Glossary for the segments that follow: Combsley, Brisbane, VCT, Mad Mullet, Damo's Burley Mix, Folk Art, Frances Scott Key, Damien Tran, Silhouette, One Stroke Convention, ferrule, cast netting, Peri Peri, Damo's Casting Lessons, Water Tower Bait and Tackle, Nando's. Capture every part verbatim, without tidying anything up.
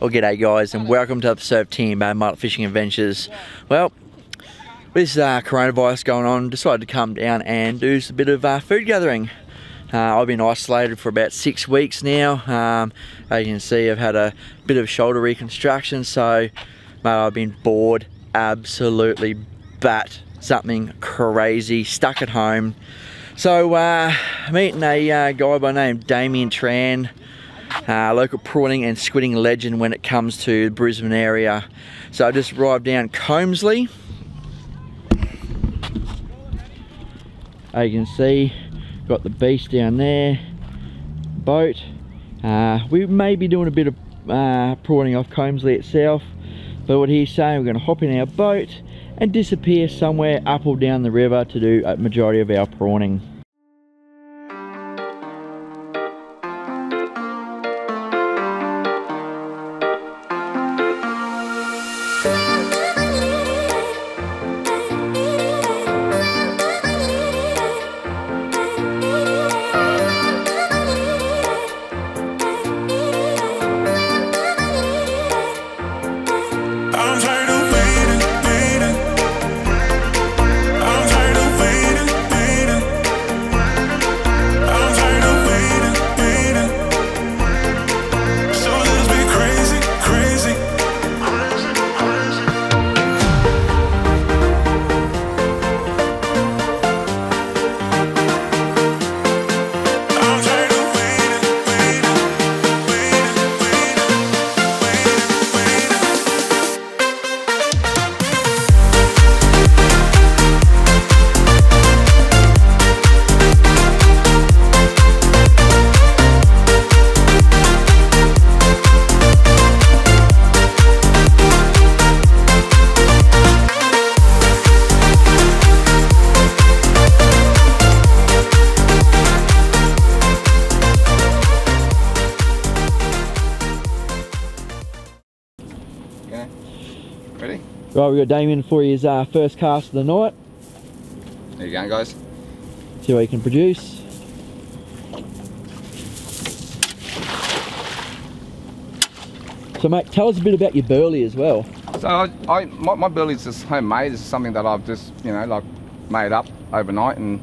Well, g'day guys, and welcome to episode ten of Mad Mullet Fishing Adventures. Well, with uh, coronavirus going on, decided to come down and do a bit of uh, food gathering. Uh, I've been isolated for about six weeks now. Um, as you can see, I've had a bit of shoulder reconstruction, so mate, I've been bored, absolutely bat, something crazy, stuck at home. So uh, meeting a uh, guy by name Damien Tran, uh, local prawning and squidding legend when it comes to the Brisbane area. So I just arrived down Combsley. As you can see, got the beach down there, boat. Uh, we may be doing a bit of uh, prawning off Combsley itself, but what he's saying, we're going to hop in our boat and disappear somewhere up or down the river to do a majority of our prawning. Right, we've got Damien for his uh, first cast of the night. There you go, guys. See what he can produce. So mate, tell us a bit about your burley as well. So I, I my, my burley's just homemade. It's something that I've just, you know, like made up overnight, and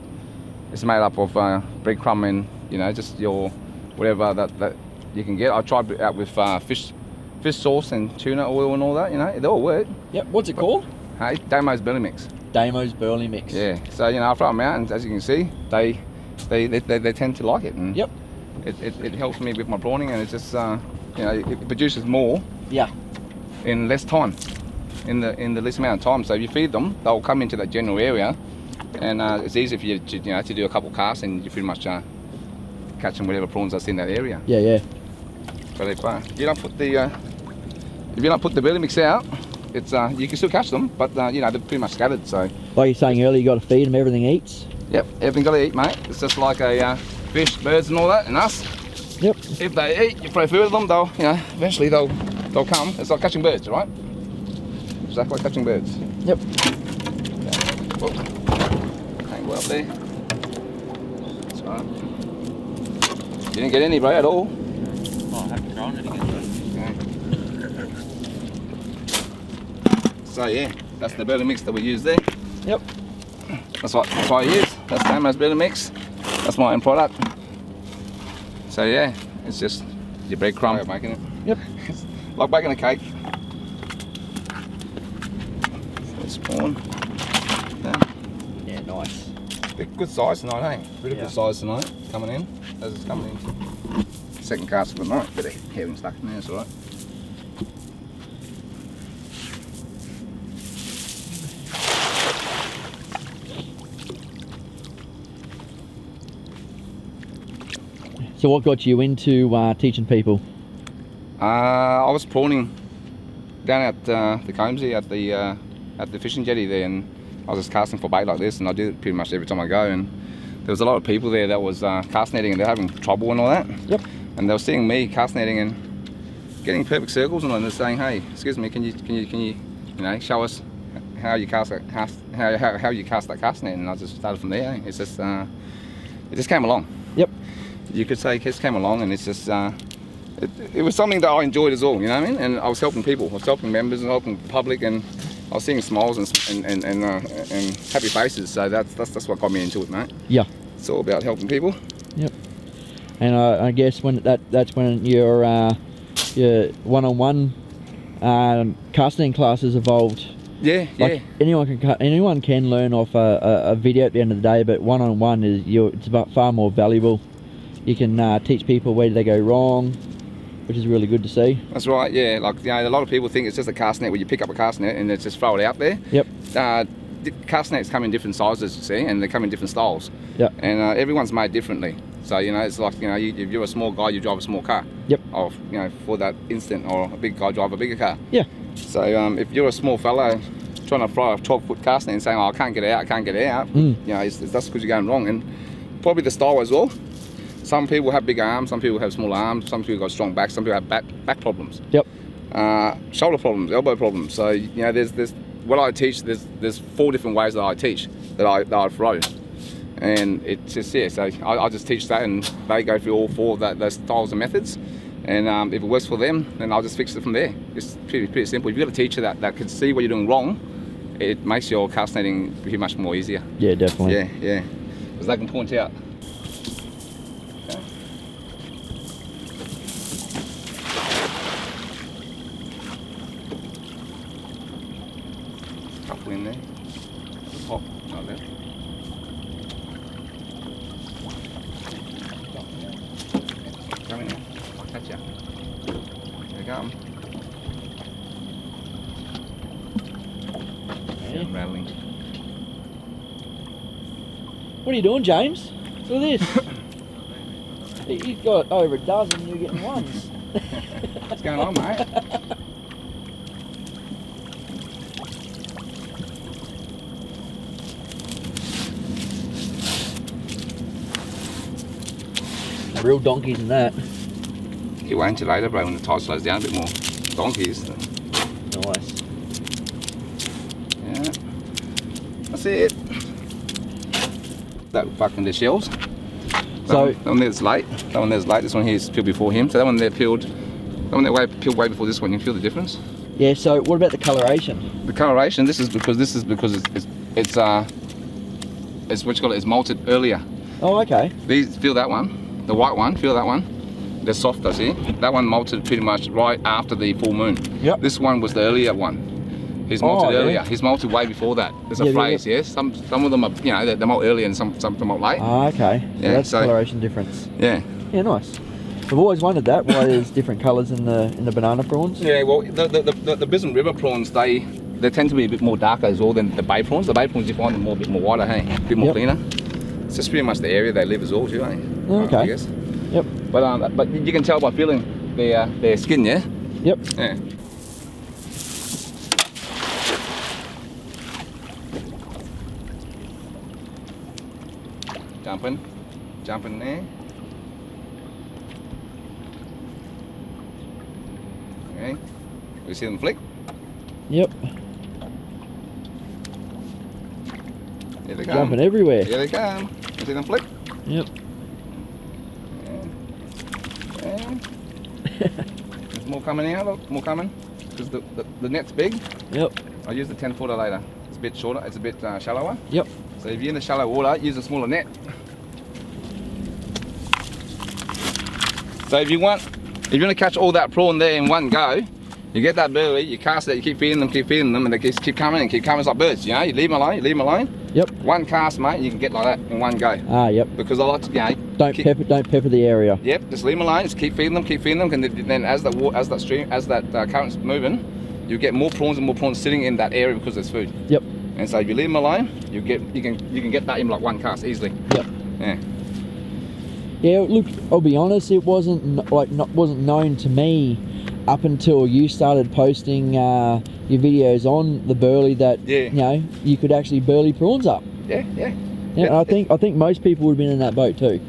it's made up of uh, breadcrumb and, you know, just your whatever that, that you can get. I tried it out with uh, fish. Fish sauce and tuna oil and all that, you know, it all worked. Yep, what's it but, called? Hey, Damo's Burley Mix. Damo's Burley Mix. Yeah, so, you know, I throw them out, and as you can see, they they they, they, they tend to like it. And yep. It, it, it helps me with my prawning, and it's just, uh, you know, it produces more. Yeah. In less time, in the in the least amount of time. So if you feed them, they'll come into that general area, and uh, it's easy for you to, you know, to do a couple casts, and you pretty much uh, catch them whatever prawns that's in that area. Yeah, yeah. But if uh, you don't put the uh, if you don't put the burley mix out, it's uh, you can still catch them, but uh, you know, they're pretty much scattered. So like you're saying earlier, you got to feed them. Everything eats. Yep, everything got to eat, mate. It's just like a uh, fish, birds, and all that, and us. Yep. If they eat, you throw food at them, they'll, you know, eventually they'll they'll come. It's like catching birds, right? It's like, like catching birds. Yep. Okay. Hang well up there. That's right. You didn't get any, bro, at all. So yeah, that's the burley mix that we use there. Yep. That's what, that's what I use. That's Damo's burley mix. That's my own product. So yeah, it's just your breadcrumb. Making it. Yep. It's like baking a cake. So spawn. Yeah. Yeah, nice. Good size tonight, hey? Pretty yeah. Good size tonight. Coming in. As it's coming in. Second cast of the night, but hair stuck in there, it's alright. So what got you into uh, teaching people? Uh, I was prawning down at uh, the Combsley at the uh, at the fishing jetty there, and I was just casting for bait like this, and I do it pretty much every time I go, and there was a lot of people there that was uh, cast netting, and they're having trouble and all that. Yep. And they were seeing me cast netting and getting perfect circles, and they're saying, "Hey, excuse me, can you can you can you you know show us how you cast that cast how how, how you cast that cast net?" And I just started from there. It's just uh, it just came along. Yep. You could say kids came along, and it's just uh, it, it was something that I enjoyed as all, you know what I mean? And I was helping people, I was helping members and helping the public, and I was seeing smiles and and, and, uh, and happy faces, so that's, that's that's what got me into it, mate. Yeah. It's all about helping people. Yep. And uh, I guess when that that's when your uh, your one-on-one um, casting classes evolved. Yeah, like yeah. Anyone can anyone can learn off a, a video at the end of the day, but one-on-one is you it's about far more valuable. You can uh, teach people where they go wrong, which is really good to see. That's right, yeah. Like, you know, a lot of people think it's just a cast net where you pick up a cast net and just throw it out there. Yep. Uh, cast nets come in different sizes, you see, and they come in different styles. Yep. And uh, everyone's made differently. So, you know, it's like, you know, you, if you're a small guy, you drive a small car. Yep. Or, you know, for that instant, or a big guy, drive a bigger car. Yeah. So, um, if you're a small fellow trying to fly a twelve foot cast net and saying, oh, I can't get it out, I can't get it out, mm. you know, it's, it's, that's because you're going wrong. And probably the style as well. Some people have big arms, some people have small arms, some people got strong backs, some people have back back problems. Yep. Uh, shoulder problems, elbow problems. So, you know, there's there's what I teach. There's there's four different ways that I teach that I that I throw, and it's just yeah. So I, I just teach that, and they go through all four of that, those styles and methods, and um, if it works for them, then I'll just fix it from there. It's pretty pretty simple. If you've got a teacher that that can see what you're doing wrong, it makes your cast netting pretty much more easier. Yeah, definitely. Yeah, yeah. Because they can point out. In there, the top, not left. Come in there, I'll catch you. There you go. Yeah, I'm rattling. What are you doing, James? Look at this. You've got over a dozen, you're getting ones. What's going on, mate? Real donkeys in that. You wait until later, bro, when the tide slows down a bit more. Donkeys. Nice. Yeah. That's it. That fucking the shells. So that one, that one there's late. That one there's late. This one here's peeled before him. So that one there peeled. That one there way peeled way before this one. You can feel the difference. Yeah. So what about the coloration? The coloration. This is because this is because it's it's, it's uh it's what you call it. It's malted earlier. Oh, okay. These feel that one. The white one, feel that one? They're softer, see? That one molted pretty much right after the full moon. Yep. This one was the earlier one. He's molted oh, earlier. Yeah. He's molted way before that. There's yeah, a phrase, yeah, yeah. yes? Some some of them are, you know, they, they molt early and some, some of them molt late. Ah, okay. So yeah, that's so, coloration difference. Yeah. Yeah, nice. I've always wondered that, why there's different colours in the in the banana prawns. Yeah, well, the, the, the, the Brisbane River prawns, they they tend to be a bit more darker as well than the bay prawns. The bay prawns, you find them more, a bit more whiter, hey? A bit more yep. cleaner. It's just pretty much the area they live as well, too, eh? Okay. I guess. Yep. But um, but you can tell by feeling their uh, their skin, yeah. Yep. Yeah. Jumping, jumping there. Okay. We see them flick. Yep. Here they come. Jumping everywhere. Here they come. You see them flick. Yep. There's more coming out, look, more coming, because the, the, the net's big. Yep. I'll use the ten footer later. It's a bit shorter, it's a bit uh, shallower. Yep. So if you're in the shallow water, use a smaller net. So if you want, if you're going to catch all that prawn there in one go, you get that burley, you cast it, you keep feeding them, keep feeding them, and they keep coming and keep coming. It's like birds, you know, you leave them alone, you leave them alone. Yep. One cast, mate, you can get like that in one go. Ah, yep. Because I like to, you know, Don't keep, pepper, don't pepper the area. Yep, just leave them alone. Just keep feeding them, keep feeding them, and then as the as that stream, as that uh, current's moving, you get more prawns and more prawns sitting in that area because there's food. Yep. And so if you leave them alone, you get you can you can get that in like one cast easily. Yep. Yeah. Yeah. Look, I'll be honest. It wasn't like not wasn't known to me up until you started posting uh, your videos on the burley that yeah. you know you could actually burley prawns up. Yeah. Yeah. Yeah, I think I think most people would have been in that boat too.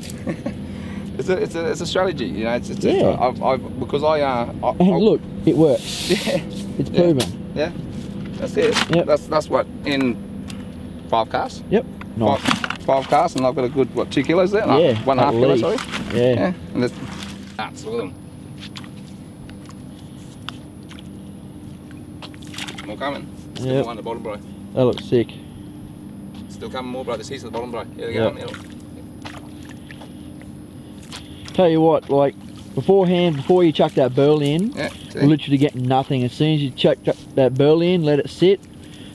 it's, a, it's a it's a strategy, you know. It's, it's yeah. A, I've, I've, because I uh. I, and I, look, it works. Yeah. It's proven. Yeah. yeah. That's it. Yep. That's that's what in five casts. Yep. Nice. Five, five casts, and I've got a good what two kilos there. Yeah. One and a half kilo, sorry. Yeah. yeah. And that's that's all of them. more coming. Still yep. Behind the bottom, bro. That looks sick. Still coming more, bro. This heat's at the bottom, bro. Yeah, they go. Yep. Tell you what, like, beforehand, before you chuck that burley in, yeah, we're literally getting nothing. As soon as you chuck that burley in, let it sit,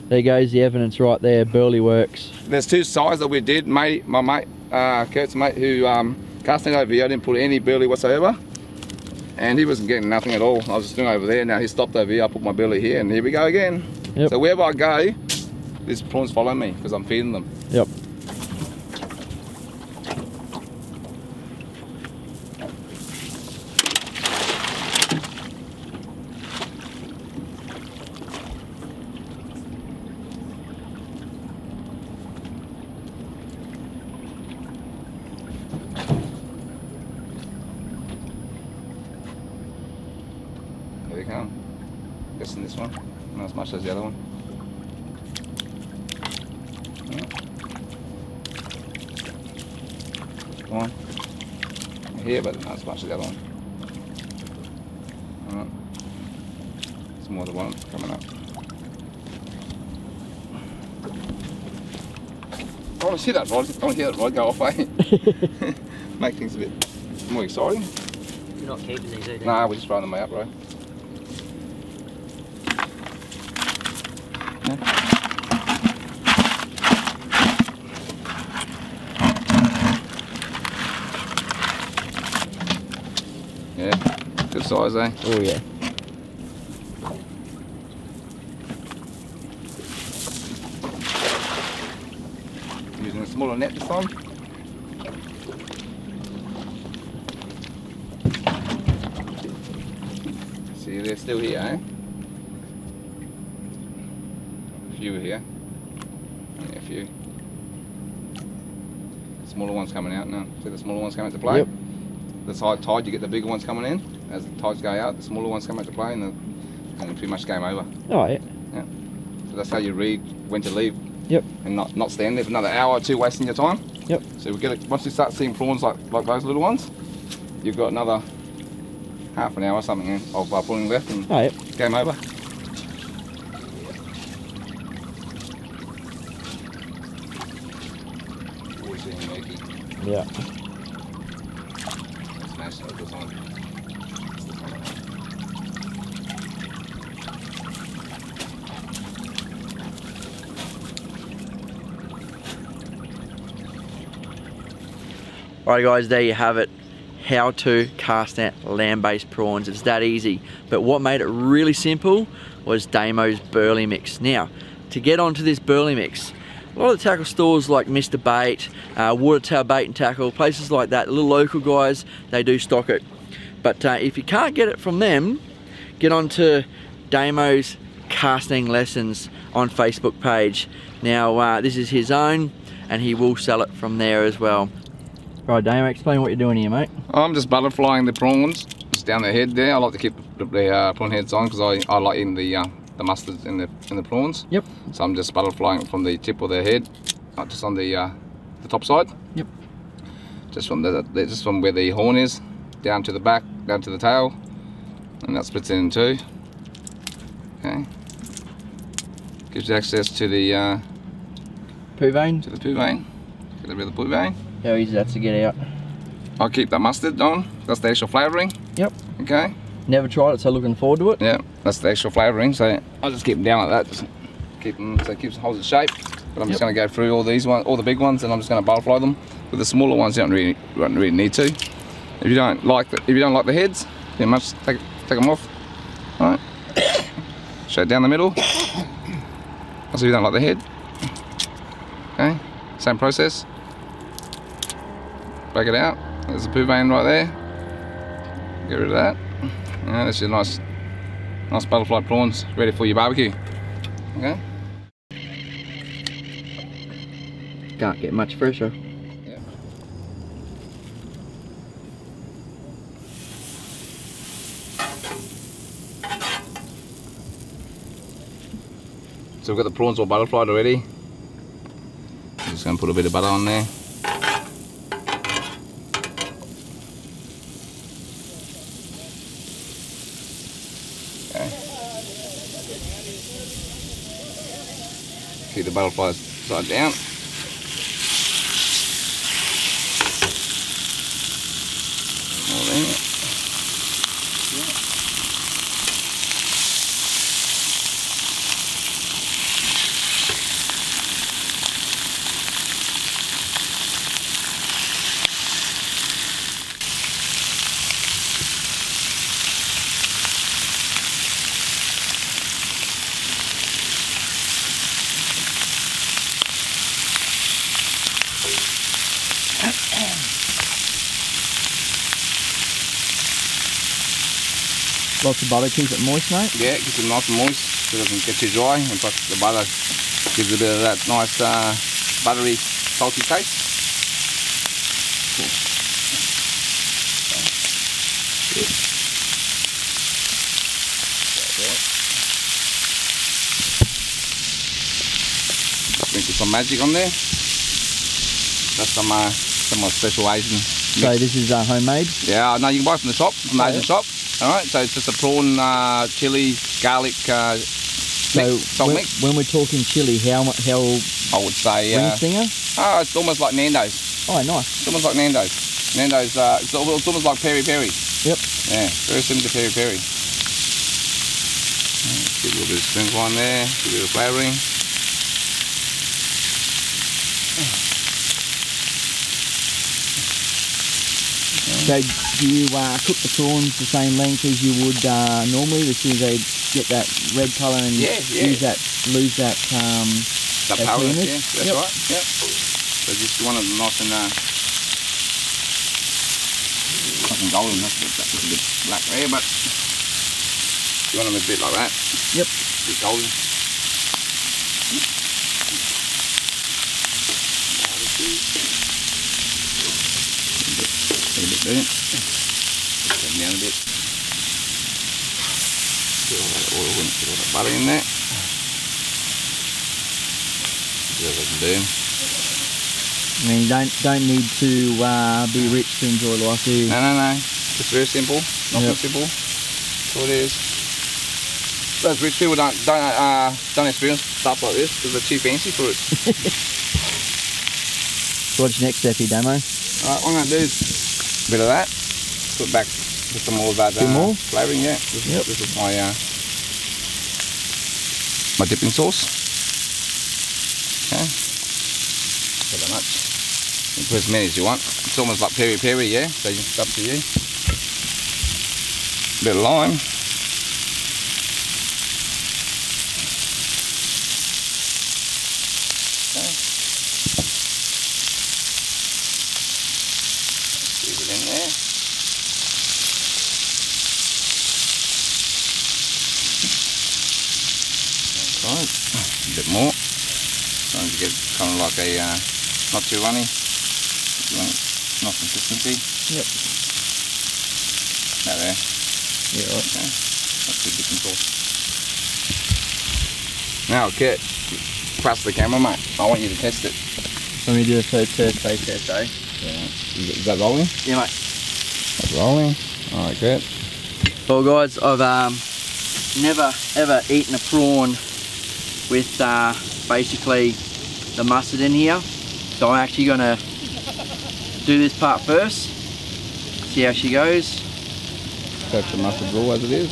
there goes the evidence right there. Burley works. There's two sides that we did, mate. My mate, uh, Kurt's mate, who um, casting over here, I didn't put any burley whatsoever, and he wasn't getting nothing at all. I was just doing over there. Now he stopped over here. I put my burley here, and here we go again. Yep. So wherever I go, these prawns follow me because I'm feeding them. Yep. Here, but not as much as the other one. Alright. It's more the one coming up. I want to see that rod. I want to hear that rod go off, eh? Make things a bit more exciting. You're not keeping these, are you? Nah, we're just throwing them out, bro. Size, eh? Oh yeah. Using a smaller net this time. See, they're still here, eh? A few here. Yeah, a few. The smaller ones coming out now. See the smaller ones coming to play? Yep. This high tide, you get the bigger ones coming in. As the tides go out, the smaller ones come out to play, and, the, and pretty much game over. Oh yeah. Yeah. So that's how you read when to leave. Yep. And not not stand there for another hour or two wasting your time. Yep. So we get it, once you start seeing prawns like like those little ones, you've got another half an hour or something of uh, prawning left, and oh, yep. Game over. Always being murky. Yeah. Smash that good time. Alright guys, there you have it. How to cast net land-based prawns. It's that easy. But what made it really simple was Damo's Burley Mix. Now, to get onto this Burley Mix, a lot of the tackle stores like Mister Bait, uh, Water Tower Bait and Tackle, places like that, the little local guys, they do stock it. But uh, if you can't get it from them, get onto Damo's Casting Lessons on Facebook page. Now, uh, this is his own, and he will sell it from there as well. Right, Damo, explain what you're doing here, mate. I'm just butterflying the prawns, just down the head there. I like to keep the, the uh, prawn heads on because I, I like eating the uh, the mustards in the in the prawns. Yep. So I'm just butterflying from the tip of their head, not just on the uh, the top side. Yep. Just from the just from where the horn is, down to the back, down to the tail, and that splits it in two. Okay. Gives you access to the uh, poo vein. To the poo vein. Get rid of the poo vein. How easy that's to get out. I'll keep that mustard on, that's the actual flavouring. Yep. Okay. Never tried it, so looking forward to it. Yeah, that's the actual flavouring, so I'll just keep them down like that. Just keep them, so it keeps, holds its shape. But I'm yep. just going to go through all these ones, all the big ones, and I'm just going to butterfly them. But the smaller ones, you don't really, you don't really need to. If you don't like the, if you don't like the heads, you must take, take them off. All right. Show it down the middle. Also, if you don't like the head. Okay, same process. Break it out. There's a poo vein right there. Get rid of that. Yeah, that's your nice, nice butterfly prawns ready for your barbecue. Okay. Can't get much fresher. Yeah. So we've got the prawns all butterflied already. I'm just going to put a bit of butter on there. See the butterflies side down. Lots of butter keeps it moist, mate? Yeah, it gets it nice and moist so it doesn't get too dry, and plus the butter gives it a bit of that nice uh, buttery, salty taste. Cool. Good. Sprinkle some magic on there. That's some uh, somewhat special Asian mix. So this is uh, homemade? Yeah, no, you can buy it from the shop, from the oh, Asian yeah. shop. Alright, so it's just a prawn, uh, chilli, garlic, uh, so mix, salt when, mix. When we're talking chilli, how how I would say uh, singer? Oh, it's almost like Nando's. Oh, nice. It's almost like Nando's. Nando's, uh, it's almost like Peri Peri. Yep. Yeah, very similar to Peri Peri. Get a little bit of sprinkle on there, a bit of flavouring. So do you uh, cook the prawns the same length as you would uh, normally, as soon as they get that red colour and yeah, yeah. Use that, lose that um, that powder, yeah, that's yep. right, yep. So just you want it nice and, uh, nice and golden, that's a, that's a bit black there, but you want them a bit like that, yep. A bit golden. A bit there. Come down a bit. Get all that oil and get all that butter in there. See what I can do. I mean, you don't, don't need to uh, be rich to enjoy life, do you? No, no, no. It's very simple. Nothing yep. simple. That's all it is. Those rich people don't, don't, uh, don't experience stuff like this because they're too fancy for it. So what's your next step here, Damo? Alright, what I'm going to do is a bit of that, put back with some more of that uh, flavouring, yeah. This, yep. this is my uh, my dipping sauce. Okay, not that much. You can put as many as you want. It's almost like Peri Peri, yeah, so it's up to you. A bit of lime. Okay. A bit more. Trying to get kind of like a uh, not too runny, nice consistency. Yep. That there. Yeah. Right. Okay. That's too different sauce. Now, Kurt, pass the camera, mate. I want you to test it. Let me do a third taste test, eh? Yeah. Is that rolling? Yeah, mate. That's rolling. All right, Kurt. Well, guys, I've um, never ever eaten a prawn with uh, basically the mustard in here, so I'm actually going to do this part first, see how she goes. That's the mustard raw as it is.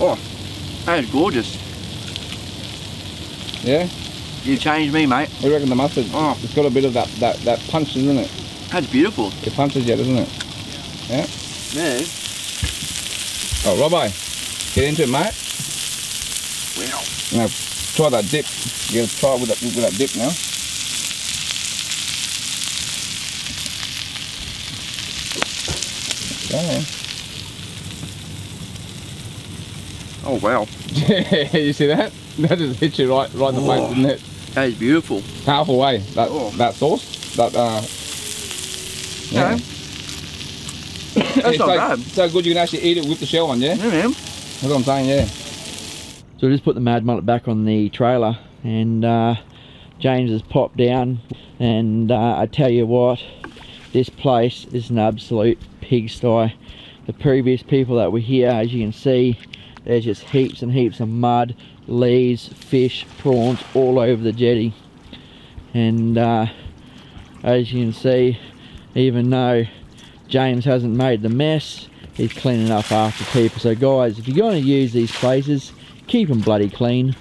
Oh, that is gorgeous. Yeah? You changed me, mate. What do you reckon the mustard? Oh. It's got a bit of that, that, that punch, isn't it? That's beautiful. It punches yet, doesn't it? Yeah? Yeah. Oh, Robbo, get into it, mate. Wow. Now, try that dip. You gotta try it with that, with that dip now. Okay. Oh, wow. Yeah, you see that? That just hit you right, right in the oh, face, didn't it? That is beautiful. Powerful way, that, oh. that sauce. That, uh, Yeah. Okay. That's yeah, not so, bad. So good you can actually eat it with the shell on, yeah? Yeah, man. That's what I'm saying, yeah. So I just put the Mad Mullet back on the trailer, and uh, James has popped down, and uh, I tell you what, this place is an absolute pigsty. The previous people that were here, as you can see, there's just heaps and heaps of mud, leaves, fish, prawns all over the jetty. And uh, as you can see, even though James hasn't made the mess, he's cleaning up after people. So guys, if you're going to use these places, keep them bloody clean.